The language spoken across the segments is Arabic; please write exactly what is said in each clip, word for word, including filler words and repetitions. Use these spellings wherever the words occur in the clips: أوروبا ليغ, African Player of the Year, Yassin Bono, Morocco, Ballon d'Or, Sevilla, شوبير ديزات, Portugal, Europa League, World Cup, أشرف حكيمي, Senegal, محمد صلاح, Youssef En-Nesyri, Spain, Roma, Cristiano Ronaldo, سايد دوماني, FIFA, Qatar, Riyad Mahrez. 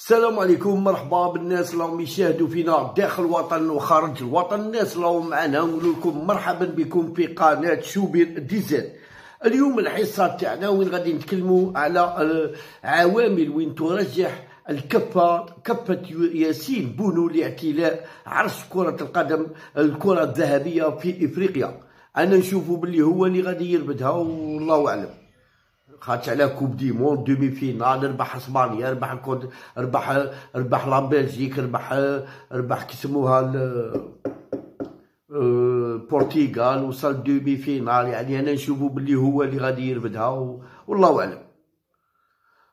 السلام عليكم، مرحبا بالناس اللي راهم يشاهدوا فينا داخل الوطن وخارج الوطن، الناس اللي راهم معنا نقول لكم مرحبا بكم في قناه شوبير ديزات. اليوم الحصه تاعنا وين غادي نتكلموا على عوامل وين ترجح الكفه كفه ياسين بونو لاعتلاء عرش كره القدم الكره الذهبيه في افريقيا. انا نشوفوا باللي هو اللي غادي يربدها والله اعلم، خاطش على كوب دي موند دومي فينال، ربح اسبانيا، ربح الكود، ربح ربح لا بلجيك، ربح ربح كيسموها البرتغال، وصل دومي فينال. يعني انا نشوفو بلي هو اللي غادي يرفدها والله اعلم.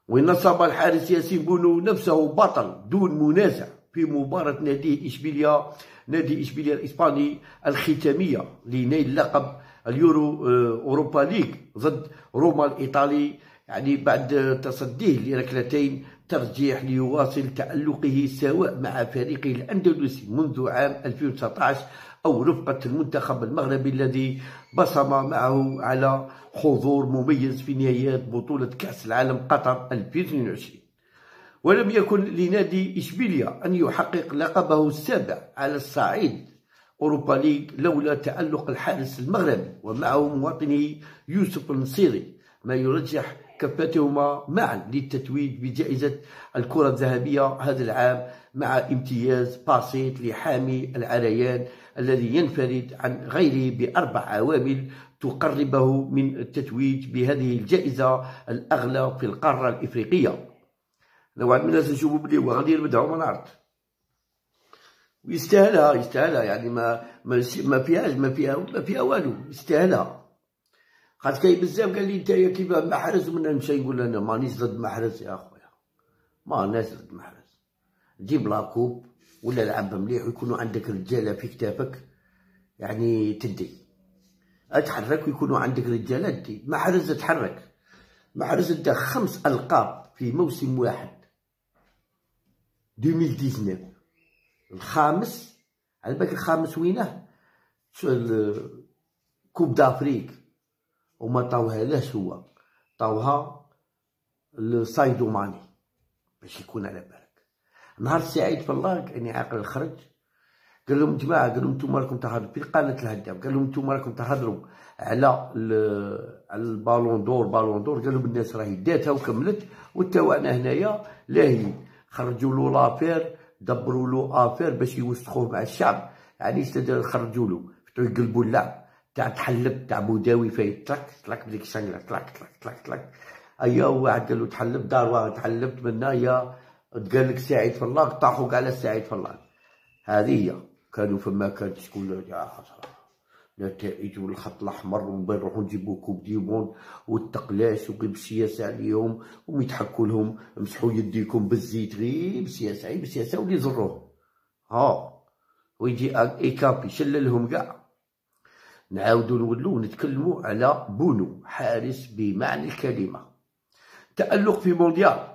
وين نصب الحارس ياسين بونو نفسه بطل دون منازع في مباراة نادي اشبيليا نادي اشبيليا الاسباني الختامية لنيل لقب اليورو اوروبا ليغ ضد روما الايطالي، يعني بعد تصديه لركلتين ترجيح ليواصل تألقه سواء مع فريقه الاندلسي منذ عام ألفين وتسعطاش او رفقة المنتخب المغربي الذي بصم معه على حضور مميز في نهائيات بطولة كأس العالم قطر ألفين واثنين وعشرين. ولم يكن لنادي اشبيليا ان يحقق لقبه السابع على الصعيد أوروبا ليغ لولا تألق الحارس المغربي ومعه مواطنه يوسف النصيري، ما يرجح كفتهما معا للتتويج بجائزة الكرة الذهبية هذا العام مع امتياز بسيط لحامي العريان الذي ينفرد عن غيره بأربع عوامل تقربه من التتويج بهذه الجائزة الأغلى في القارة الإفريقية. نوعا من الناس نشوفوا بلي هو غادي يربدها وما نعرف، يستاهلها يستاهلها، يعني ما ما ما فيهاش ما فيها ما فيها والو، يستاهلها. خاطر كاين بزاف قال لي نتايا كيف محرز، ومن نمشي نقول انا مانيش ضد محرز يا خويا، ماناش ضد محرز. جيب لاكوب ولا لعب مليح ويكونوا عندك رجاله في كتافك، يعني تدي اتحرك ويكونوا عندك رجاله تدي. محرز تحرك، محرز دا خمس القاب في موسم واحد ألفين وتسعطاش، الخامس على بالك الخامس وينه كوب دافريك وما طاوهالاش، هو طاوها السايدو ماني باش يكون على بالك. نهار السعيد في الله اني عاقل خرج قال لهم جماعه، قال لهم نتوما راكم تهضروا في قناه الهداف، قال لهم نتوما راكم تهضروا على على البالون دور بالون دور، قال لهم الناس راهي داتها وكملت وتاوانا هنايا لاهين، خرجوا له لافير دبروا له افير باش يوسخوه مع الشعب، يعني استدار خرجوا له يقلبوا اللعب تاع تحلب تاع بوداوي فايت تلك تلك بديك الشنقله تلك تلك تلك تلك. ايا واحد قال له تحلب دار واه تحلبت منا يا تقال لك سعيد في الله، طاحوك على سعيد في الله. هذه هي كانوا فما كانت شكون يا حسره نتائج والخط الاحمر، ومن بعد نروحو نجيبو كوب ديمون والتقلاش وغير بالسياسه عليهم ويضحكوا لهم، مسحوا يديكم بالزيت غير بالسياسه غير بالسياسه واللي يزروهم ها، ويجي ايكابي شللهم كاع. نعاودو نولو نتكلمو على بونو، حارس بمعنى الكلمه، تألق في مونديال،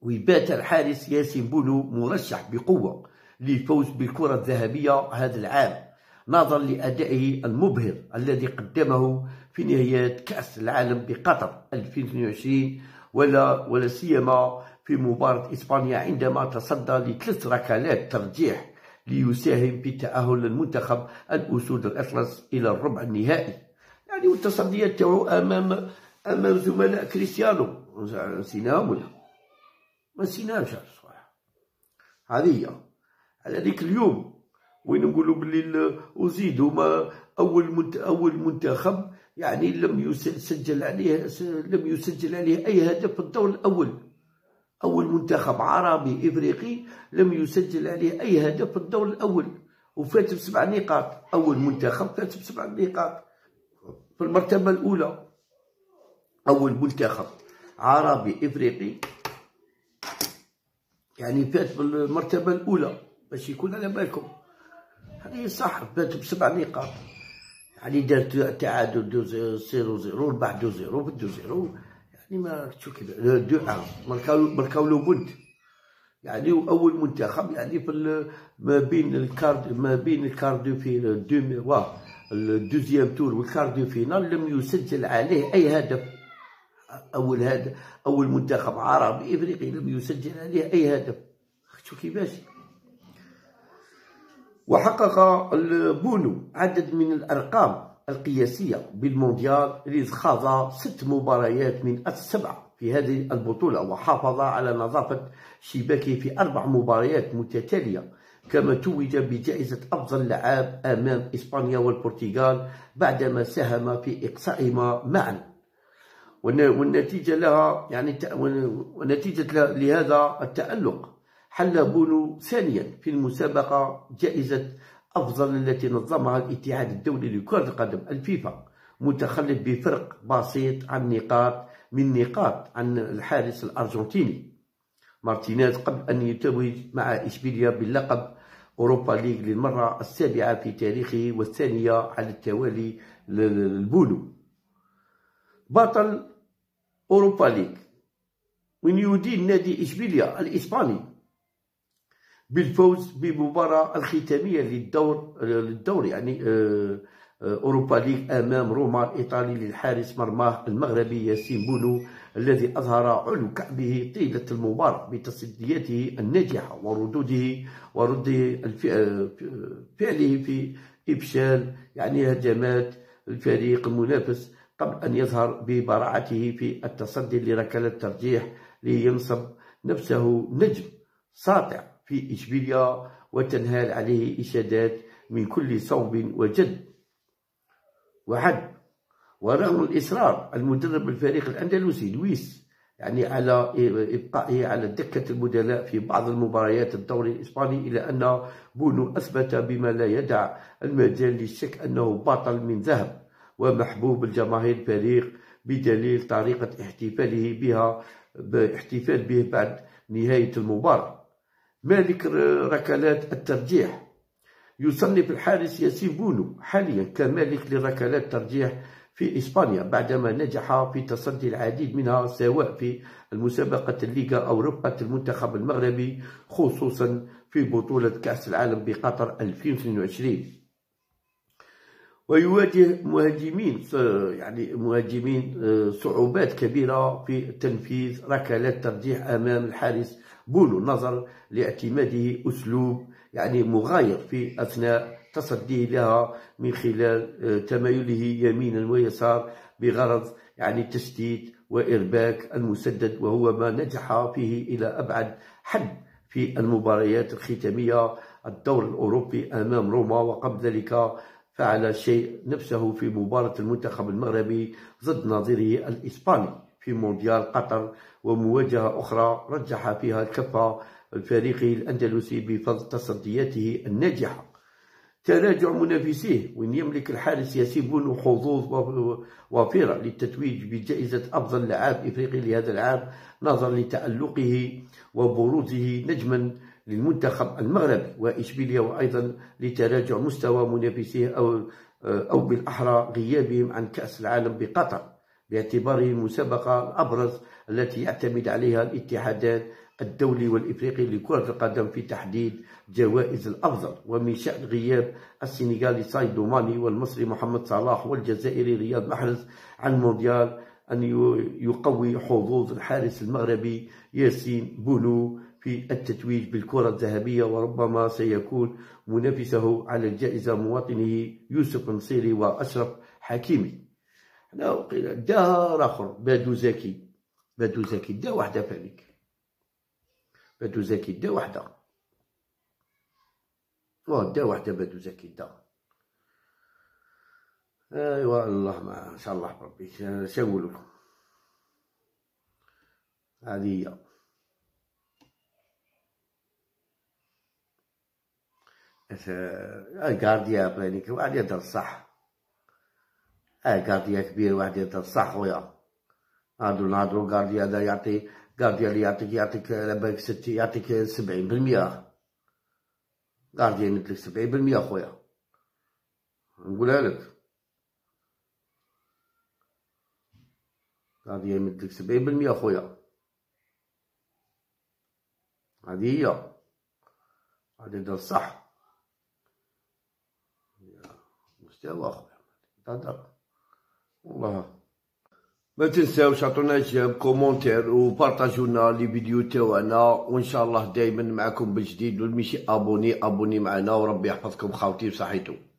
ويبات الحارس ياسين بونو مرشح بقوه للفوز بالكره الذهبيه هذا العام نظرا لأدائه المبهر الذي قدمه في نهايات كأس العالم بقطر ألفين واثنين وعشرين، ولا ولا سيما في مباراة إسبانيا عندما تصدى لثلاث ركلات ترجيح ليساهم في تأهل المنتخب الأسود الأطلس إلى الربع النهائي، يعني والتصديات تاعو أمام أمام زملاء كريستيانو نسيناهم ولا ما نسيناهمش صراحة. هذه هي على ذيك اليوم وين نقولوا باللي وزيدوا ما اول منت اول منتخب يعني لم يسجل عليه لم يسجل عليه اي هدف في الدور الاول، اول منتخب عربي افريقي لم يسجل عليه اي هدف في الدور الاول وفات بسبع نقاط، اول منتخب فات بسبع نقاط في المرتبه الاولى، اول منتخب عربي افريقي يعني فات بالمرتبه الاولى باش يكون على بالكم. هذه صح بات بسبع نقاط، يعني دار تعادل صفر صفر ربح اثنين صفر في اثنين صفر، يعني ما شو كذا اثنين واحد مركاو مركاو له بنت، يعني اول منتخب يعني في ما بين الكارد ما بين الكاردو في دومي واه الدوزيام تور والكاردو فينال لم يسجل عليه اي هدف، اول هدف، اول منتخب عربي افريقي لم يسجل عليه اي هدف. شو كيفاش؟ وحقق بونو عدد من الارقام القياسيه بالمونديال اللي خاض ست مباريات من السبعه في هذه البطوله، وحافظ على نظافه شباكه في اربع مباريات متتاليه، كما توج بجائزه افضل لاعب امام اسبانيا والبرتغال بعدما ساهم في اقصائهما معا. والنتيجه لها يعني ونتيجه لهذا التالق حل بونو ثانيا في المسابقه جائزه افضل التي نظمها الاتحاد الدولي لكره القدم الفيفا، متخلف بفرق بسيط عن نقاط من نقاط عن الحارس الارجنتيني مارتينيز، قبل ان يتوج مع اشبيليا باللقب اوروبا ليغ للمره السابعه في تاريخه والثانيه على التوالي لبونو. بطل اوروبا ليغ من يدين نادي اشبيليا الاسباني بالفوز بمباراة الختامية للدور للدور يعني أوروبا ليغ أمام روما الإيطالي للحارس مرماه المغربي ياسين بونو، الذي أظهر علو كعبه طيلة المباراة بتصدياته الناجحة وردوده ورده فعله في إفشال يعني هجمات الفريق المنافس، قبل أن يظهر ببراعته في التصدي لركلة ترجيح لينصب نفسه نجم ساطع في إشبيليا وتنهال عليه إشادات من كل صوب وجد وحد. ورغم الإصرار المدرب الفريق الأندلسي لويس يعني على إبقائه على دكة البدلاء في بعض المباريات الدوري الإسباني، إلا أن بونو أثبت بما لا يدع المجال للشك أنه بطل من ذهب ومحبوب الجماهير الفريق، بدليل طريقة احتفاله بها باحتفال به بعد نهاية المباراة. مالك ركلات الترجيح، يصنف الحارس ياسين بونو حاليا كمالك لركلات الترجيح في إسبانيا بعدما نجح في تصدي العديد منها، سواء في المسابقة الليغا أو ربة المنتخب المغربي، خصوصا في بطولة كأس العالم بقطر ألفين واثنين وعشرين. ويواجه مهاجمين يعني مهاجمين صعوبات كبيرة في تنفيذ ركلات الترجيح أمام الحارس بونو، نظر لاعتماده أسلوب يعني مغاير في أثناء تصديه لها من خلال تمايله يمينا ويسار بغرض يعني تشتيت وإرباك المسدد، وهو ما نجح فيه إلى أبعد حد في المباريات الختامية الدور الأوروبي أمام روما. وقبل ذلك فعل شيء نفسه في مباراة المنتخب المغربي ضد نظيره الإسباني في مونديال قطر، ومواجهة أخرى رجح فيها الكفة الفريقي الأندلسي بفضل تصدياته الناجحة. تراجع منافسيه، وإن يملك الحارس ياسين بونو حظوظ وافرة للتتويج بجائزة أفضل لاعب إفريقي لهذا العام، نظرا لتألقه وبروزه نجما للمنتخب المغربي وإشبيليا، وأيضا لتراجع مستوى منافسيه أو أو بالأحرى غيابهم عن كأس العالم بقطر، باعتباره المسابقة الأبرز التي يعتمد عليها الاتحادات الدولي والإفريقي لكرة القدم في تحديد جوائز الأفضل. ومن شأن غياب السنغالي سايد دوماني والمصري محمد صلاح والجزائري رياض محرز عن مونديال أن يقوي حظوظ الحارس المغربي ياسين بونو في التتويج بالكرة الذهبية، وربما سيكون منافسه على الجائزة مواطنه يوسف النصيري وأشرف حكيمي. أنا وقيل داها آخر بادو زكي، بادو زكي دا وحدة فعليك، بادو زكي دا وحدة، واه دا وحدة بادو زكي دا، أيوا الله ما إن شاء الله بربي شاولكم هذه هي. أه كارديا بلانيك واحد يهدر الصح، اه كارديا كبير واحد يهدر صح خويا، نهضرو نهضرو كارديا هذا يعطي كارديا اللي يعطيك يعطيك على بالك ستين يعطيك سبعين بالمية، كارديا يمدلك سبعين بالمية خويا نقولها لك، كارديا يمدلك سبعين بالمية خويا، هادي هي غادي يهدر صح مستوى خويا. والله ما تنساوش عطونا جيم كومونتير وبارطاجونا لي فيديو تاعنا، وان شاء الله دائما معكم بالجديد. والمشي ابوني ابوني معنا، وربي يحفظكم خاوتي وصحيتو.